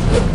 What?